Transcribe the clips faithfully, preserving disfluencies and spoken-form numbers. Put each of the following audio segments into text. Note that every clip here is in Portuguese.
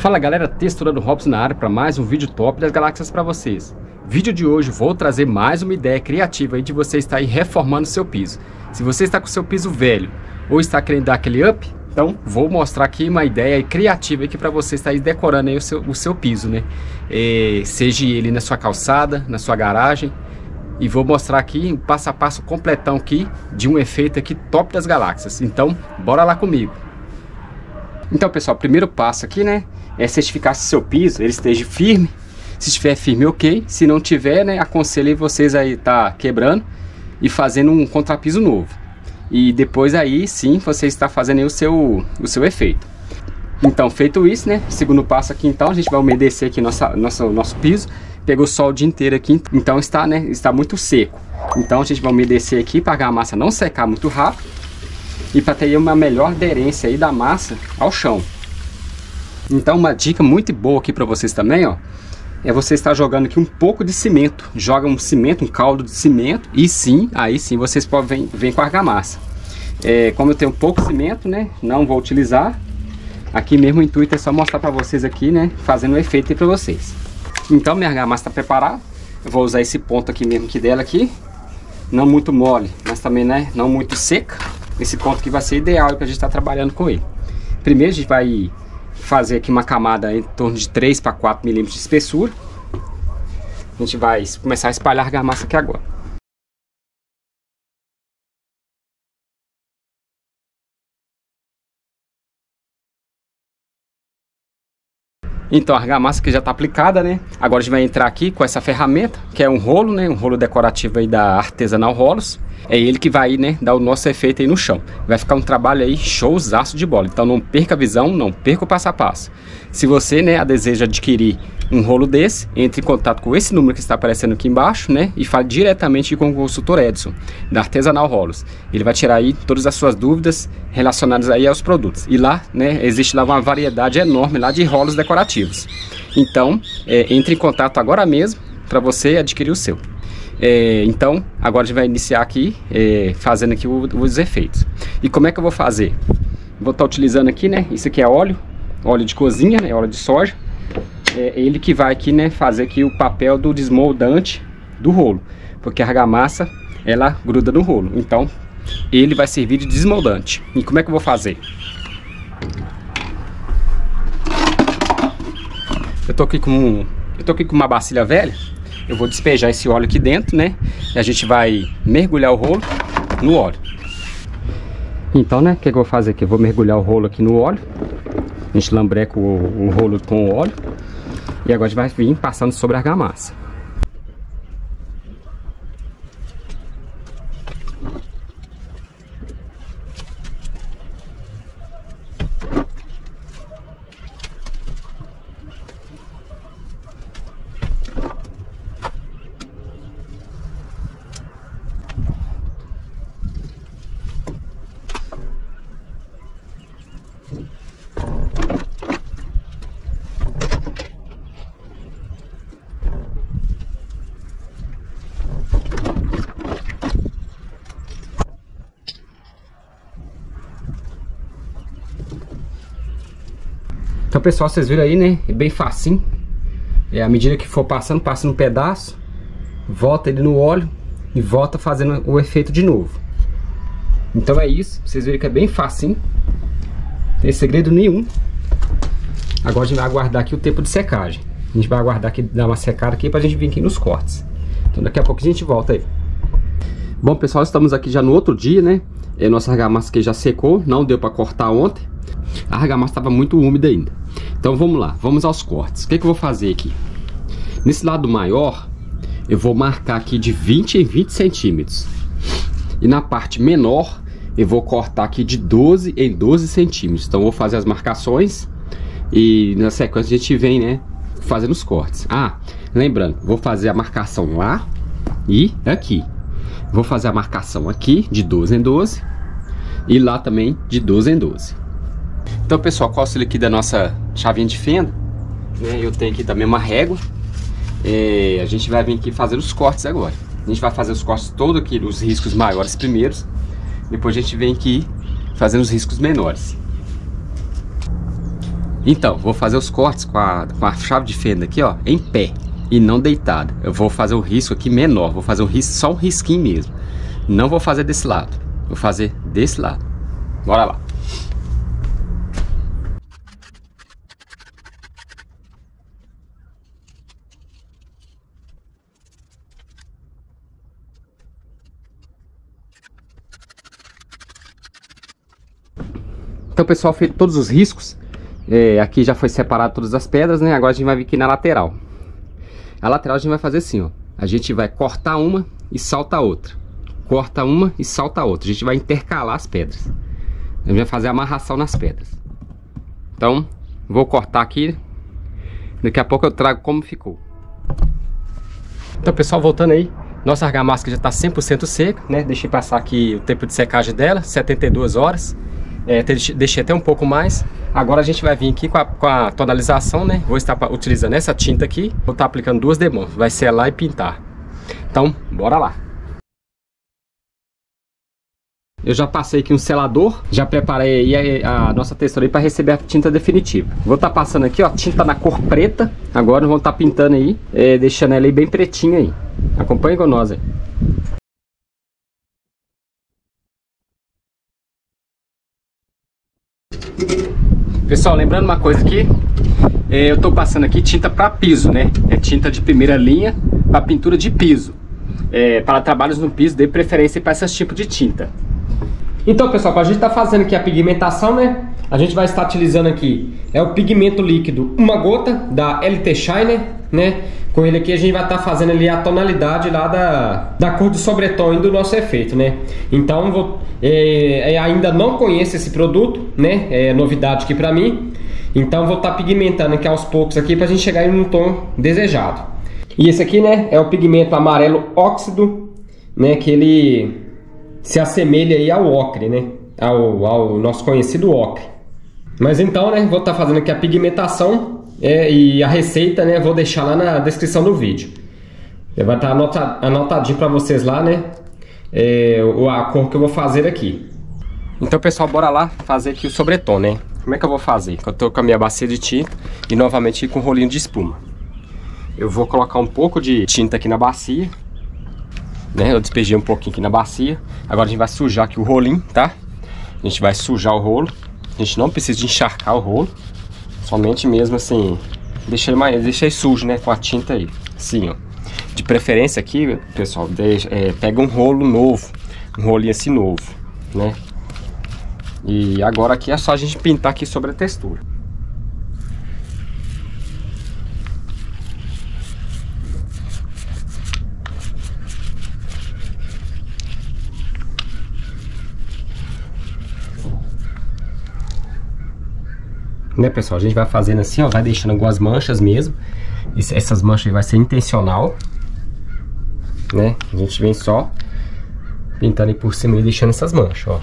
Fala galera, Texturando Robson na área para mais um vídeo top das galáxias para vocês. Vídeo de hoje vou trazer mais uma ideia criativa aí de você estar aí reformando seu piso. Se você está com seu piso velho ou está querendo dar aquele up, então vou mostrar aqui uma ideia criativa aqui para você estar aí decorando aí o seu, o seu piso, né? É, seja ele na sua calçada, na sua garagem. E vou mostrar aqui um passo a passo completão aqui de um efeito aqui top das galáxias. Então bora lá comigo. Então pessoal, primeiro passo aqui, né, é certificar se seu piso ele esteja firme. Se estiver firme, ok. Se não tiver, né, aconselho vocês aí tá quebrando e fazendo um contrapiso novo. E depois aí sim você está fazendo aí o seu o seu efeito. Então feito isso, né, segundo passo aqui, então a gente vai umedecer aqui nossa nosso nosso piso. Pegou sol o dia inteiro aqui, então está, né, está muito seco. Então a gente vai umedecer aqui para a argamassa não secar muito rápido e para ter uma melhor aderência aí da massa ao chão. Então uma dica muito boa aqui para vocês também, ó, é você estar jogando aqui um pouco de cimento. Joga um cimento, um caldo de cimento, e sim, aí sim vocês podem vir com a argamassa. É, como eu tenho pouco cimento, né, não vou utilizar. Aqui mesmo o intuito é só mostrar para vocês aqui, né, fazendo um efeito aí para vocês. Então minha argamassa está preparada. Eu vou usar esse ponto aqui mesmo que dela aqui. Não muito mole, mas também, né, não muito seca. Esse ponto que vai ser ideal para a gente estar tá trabalhando com ele. Primeiro a gente vai fazer aqui uma camada em torno de três para quatro milímetros de espessura. A gente vai começar a espalhar a argamassa aqui agora. Então a argamassa que já está aplicada, né? Agora a gente vai entrar aqui com essa ferramenta, que é um rolo, né? Um rolo decorativo aí da Artesanal Rolos. É ele que vai, né, dar o nosso efeito aí no chão. Vai ficar um trabalho aí showzaço de bola. Então não perca a visão, não perca o passo a passo. Se você, né, deseja adquirir um rolo desse, entre em contato com esse número que está aparecendo aqui embaixo, né? E fale diretamente com o consultor Edson, da Artesanal Rolos. Ele vai tirar aí todas as suas dúvidas relacionadas aí aos produtos. E lá, né, existe lá uma variedade enorme lá de rolos decorativos. Então, é, entre em contato agora mesmo para você adquirir o seu. É, então, agora a gente vai iniciar aqui, é, fazendo aqui o, os efeitos. E como é que eu vou fazer? Vou estar utilizando aqui, né? Isso aqui é óleo, óleo de cozinha, né? Óleo de soja. É ele que vai aqui, né, fazer aqui o papel do desmoldante do rolo, porque a argamassa ela gruda no rolo, então ele vai servir de desmoldante. E como é que eu vou fazer? Eu tô aqui com eu tô aqui com uma bacia velha. Eu vou despejar esse óleo aqui dentro, né, e a gente vai mergulhar o rolo no óleo. Então, né, o que, que eu vou fazer aqui? Eu vou mergulhar o rolo aqui no óleo. A gente lambreca o, o rolo com o óleo. E agora a gente vai vir passando sobre a argamassa. Então pessoal, vocês viram aí, né, é bem facinho. É, à medida que for passando, passa um pedaço, volta ele no óleo e volta fazendo o efeito de novo. Então é isso, vocês viram que é bem facinho, não tem segredo nenhum. Agora a gente vai aguardar aqui o tempo de secagem. A gente vai aguardar aqui, dar uma secada aqui pra gente vir aqui nos cortes. Então daqui a pouco a gente volta aí. Bom pessoal, estamos aqui já no outro dia, né, é, nossa argamassa aqui já secou, não deu pra cortar ontem. A argamassa estava muito úmida ainda. Então vamos lá, vamos aos cortes. O que, que eu vou fazer aqui? Nesse lado maior, eu vou marcar aqui de vinte em vinte centímetros. E na parte menor, eu vou cortar aqui de doze em doze centímetros. Então eu vou fazer as marcações e na sequência a gente vem, né, fazendo os cortes. Ah, lembrando, vou fazer a marcação lá e aqui. Vou fazer a marcação aqui de doze em doze e lá também de doze em doze. Então pessoal, com o auxílio aqui da nossa chavinha de fenda, né, eu tenho aqui também uma régua. É, a gente vai vir aqui fazendo os cortes agora. A gente vai fazer os cortes todos aqui, os riscos maiores primeiros. Depois a gente vem aqui fazendo os riscos menores. Então, vou fazer os cortes com a, com a chave de fenda aqui, ó, em pé e não deitado. Eu vou fazer o risco aqui menor, vou fazer um risco, só um risquinho mesmo. Não vou fazer desse lado, vou fazer desse lado. Bora lá. Então, pessoal, feito todos os riscos. É, aqui já foi separado todas as pedras, né? Agora a gente vai vir aqui na lateral. A lateral a gente vai fazer assim, ó. A gente vai cortar uma e salta a outra. Corta uma e salta a outra. A gente vai intercalar as pedras. A gente vai fazer a amarração nas pedras. Então, vou cortar aqui. Daqui a pouco eu trago como ficou. Então, pessoal, voltando aí. Nossa argamassa já está cem por cento seca, né? Deixei passar aqui o tempo de secagem dela, setenta e duas horas. É, deixei até um pouco mais. Agora a gente vai vir aqui com a, com a tonalização, né? Vou estar utilizando essa tinta aqui. Vou estar aplicando duas demãos. Vai selar e pintar. Então, bora lá. Eu já passei aqui um selador, já preparei aí a, a nossa textura para receber a tinta definitiva. Vou estar tá passando aqui, ó, tinta na cor preta. Agora vamos estar tá pintando aí, é, deixando ela aí bem pretinha aí. Acompanhe com nós aí. Pessoal, lembrando uma coisa aqui, é, eu estou passando aqui tinta para piso, né? É tinta de primeira linha para pintura de piso. É, para trabalhos no piso, dê preferência para esses tipos de tinta. Então, pessoal, para a gente estar tá fazendo aqui a pigmentação, né? A gente vai estar utilizando aqui é o pigmento líquido uma gota da L T Shiner, né? Com ele aqui a gente vai estar tá fazendo ali a tonalidade lá da, da cor do sobretom e do nosso efeito, né? Então, vou, é, ainda não conheço esse produto, né? É novidade aqui para mim. Então, vou estar tá pigmentando aqui aos poucos aqui para a gente chegar em um tom desejado. E esse aqui, né? É o pigmento amarelo óxido, né? Que ele se assemelha aí ao ocre, né? Ao, ao nosso conhecido ocre. Mas então, né? Vou estar tá fazendo aqui a pigmentação é, e a receita, né? Vou deixar lá na descrição do vídeo. Vai estar tá anota, anotadinho para vocês lá, né? É, a cor que eu vou fazer aqui. Então, pessoal, bora lá fazer aqui o sobretom, né? Como é que eu vou fazer? Eu tô com a minha bacia de tinta e novamente com um rolinho de espuma. Eu vou colocar um pouco de tinta aqui na bacia. Né? Eu despejei um pouquinho aqui na bacia. Agora a gente vai sujar aqui o rolinho, tá? A gente vai sujar o rolo. A gente não precisa de encharcar o rolo. Somente mesmo assim, deixei mais, deixei sujo, né? Com a tinta aí. Assim, ó. De preferência aqui, pessoal, deixa, é, pega um rolo novo. Um rolinho assim novo, né? E agora aqui é só a gente pintar aqui sobre a textura. Né, pessoal, a gente vai fazendo assim, ó, vai deixando algumas manchas mesmo. Essas manchas vai ser intencional, né? A gente vem só pintando aí por cima e deixando essas manchas, ó.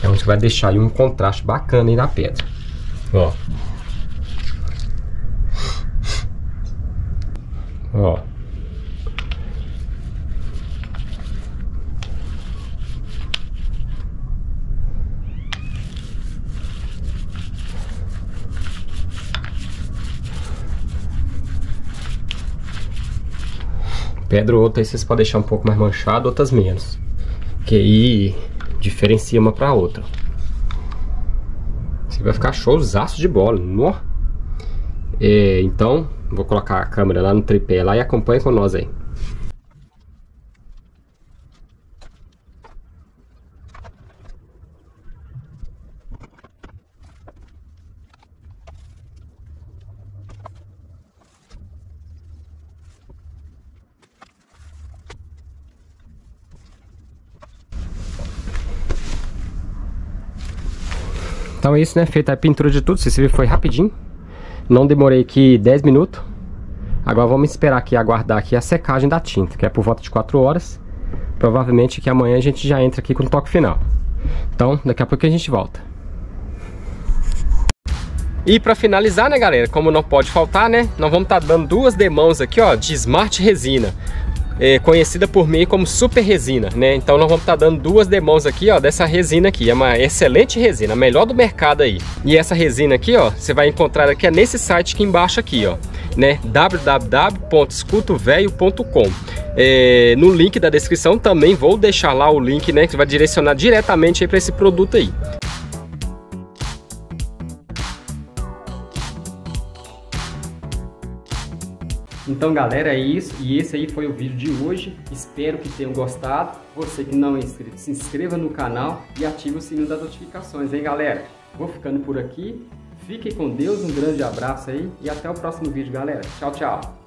Então a gente vai deixar aí um contraste bacana aí na pedra, ó. Ó. Pedra ou outra aí vocês podem deixar um pouco mais manchado, outras menos. Que aí diferencia uma pra outra. Você vai ficar showzaço de bola, não? É, então, vou colocar a câmera lá no tripé lá e acompanha com nós aí. Então é isso, né? Feita a pintura de tudo. Vocês viram, foi rapidinho. Não demorei aqui dez minutos. Agora vamos esperar aqui, aguardar aqui a secagem da tinta, que é por volta de quatro horas. Provavelmente que amanhã a gente já entra aqui com o toque final. Então, daqui a pouco a gente volta. E pra finalizar, né, galera? Como não pode faltar, né? Nós vamos estar dando duas demãos aqui, ó, de Smart Resina. é, conhecida por mim como super resina, né? Então nós vamos estar tá dando duas demos aqui, ó, dessa resina aqui. É uma excelente resina, a melhor do mercado aí. E essa resina aqui, ó, você vai encontrar aqui é nesse site aqui embaixo aqui, ó, né? w w w ponto esculto velho ponto com. É, no link da descrição também vou deixar lá o link, né, que vai direcionar diretamente aí para esse produto aí. Então galera, é isso, e esse aí foi o vídeo de hoje, espero que tenham gostado. Você que não é inscrito, se inscreva no canal e ative o sininho das notificações, hein galera? Vou ficando por aqui, fiquem com Deus, um grande abraço aí e até o próximo vídeo galera, tchau, tchau!